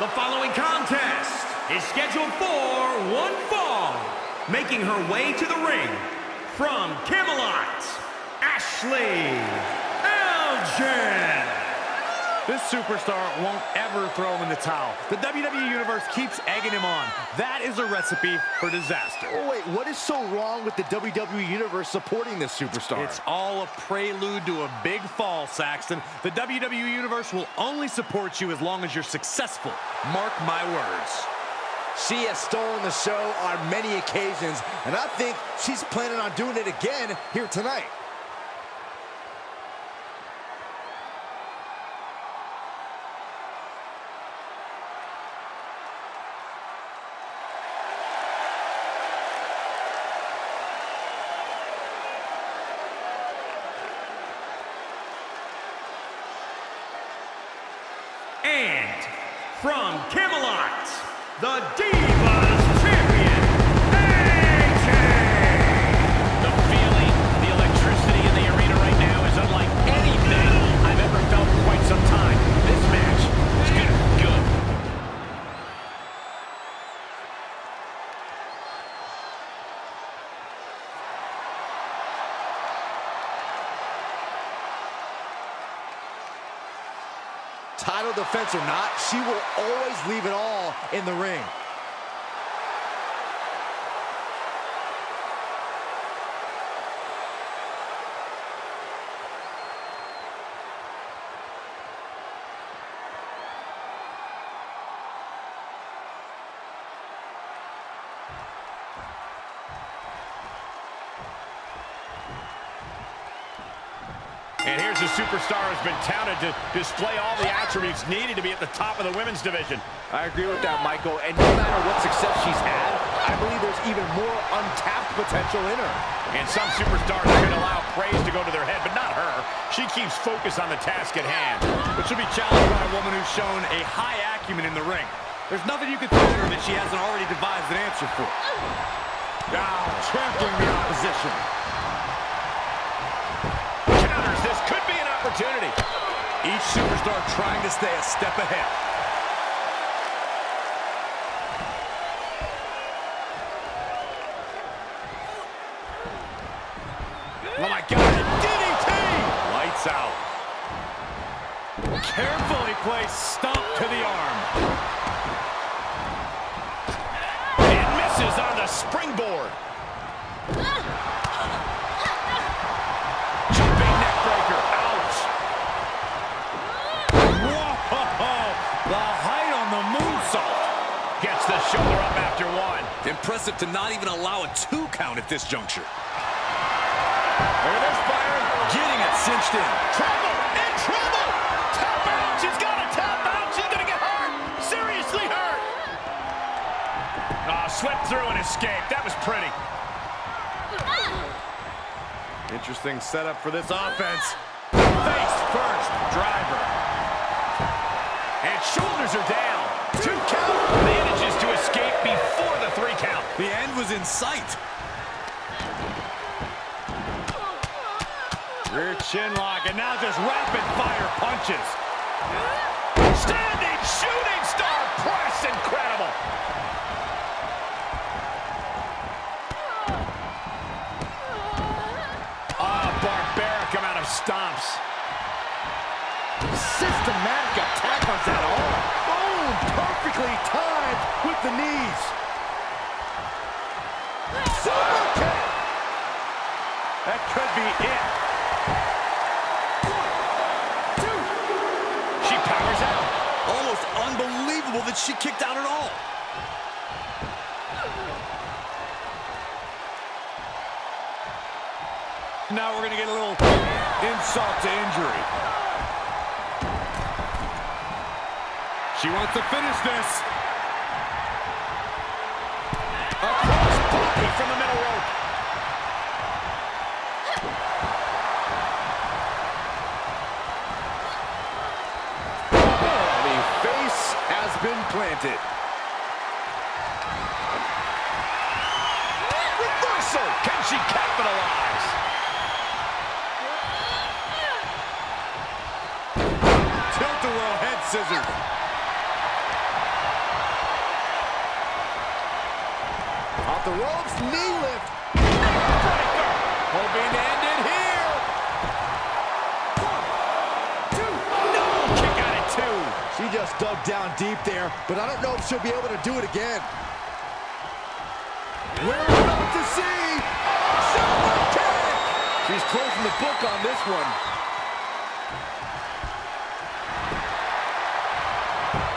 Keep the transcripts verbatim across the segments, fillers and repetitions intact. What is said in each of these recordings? The following contest is scheduled for one fall. Making her way to the ring from Camelot, Ashlynn Ella. This superstar won't ever throw him in the towel. The W W E Universe keeps egging him on. That is a recipe for disaster. Oh, wait, what is so wrong with the W W E Universe supporting this superstar? It's all a prelude to a big fall, Saxton. The W W E Universe will only support you as long as you're successful. Mark my words. She has stolen the show on many occasions, and I think she's planning on doing it again here tonight. And from Camelot, the Divas Champion, A J! The feeling, the electricity in the arena right now is unlike anything I've ever felt in quite some time. This match is going to be good. Title defense or not, she will always leave it all in the ring. And here's a superstar who's been touted to display all the attributes needed to be at the top of the women's division. I agree with that, Michael. And no matter what success she's had, I believe there's even more untapped potential in her. And some superstars can allow praise to go to their head, but not her. She keeps focus on the task at hand. But she'll be challenged by a woman who's shown a high acumen in the ring. There's nothing you can tell her that she hasn't already devised an answer for. Now, trampling the opposition. This could be an opportunity. Each superstar trying to stay a step ahead. Oh my God, a D D T! Lights out. Carefully placed stomp to the arm. And misses on the springboard. Shoulder up after one. Impressive to not even allow a two count at this juncture. Look at this, Byron. Getting it cinched in. Trouble! In trouble! Tap out! She's got to tap out! She's going to get hurt! Seriously hurt! Oh, slipped through and escaped. That was pretty. Interesting setup for this offense. Face first, driver. And shoulders are down. Two count. Manages to escape before the three count. The end was in sight. Rear chin lock, and now just rapid fire punches. Standing shooting star press, incredible. Oh, barbaric amount of stomps. Systematic attack on that arm. Perfectly timed with the knees. Super kick. That could be it. One, two. She powers out. Almost unbelievable that she kicked out at all. Now we're going to get a little insult to injury. She wants to finish this. A cross body from the middle rope. The face has been planted. Reversal. Can she capitalize? Tilt-a-whirl head scissors. the ropes, knee lift. Breaker. Hoping to end it here. One, two. No, kick out at two. She just dug down deep there, but I don't know if she'll be able to do it again. We're about to see. Shoulder kick. She's closing the book on this one.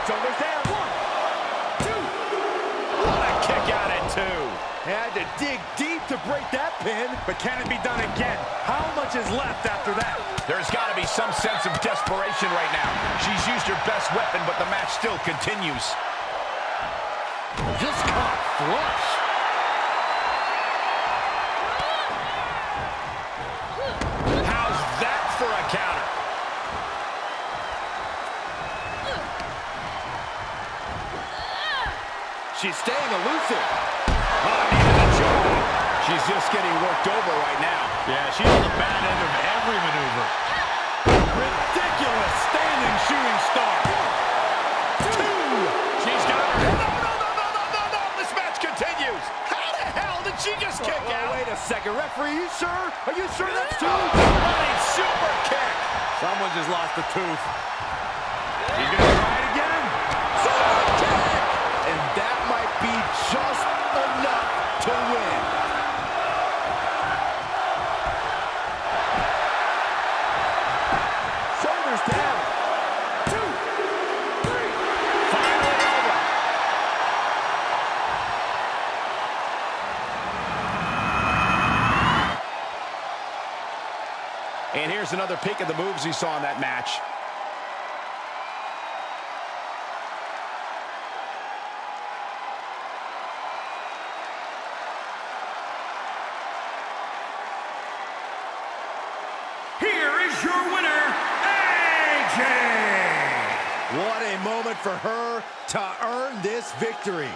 Shoulders down. One, two. What a kick out at two. Had to dig deep to break that pin. But can it be done again? How much is left after that? There's got to be some sense of desperation right now. She's used her best weapon, but the match still continues. Just caught flush. How's that for a counter? She's staying elusive. Oh, into the jaw. She's just getting worked over right now. Yeah, she's on the bad end of every maneuver. Ridiculous standing shooting star. Two. Two. She's got her. No, no, no, no, no, no, no. This match continues. How the hell did she just kick oh, out? Wait a second. Referee, you sure? Are you sure that's two? Running super kick. Someone just lost a tooth. She's going to try it again. Super kick. And that might be just enough to win. Shoulders down. Two, three. Finally over. And here's another peek at the moves he saw in that match. For her to earn this victory.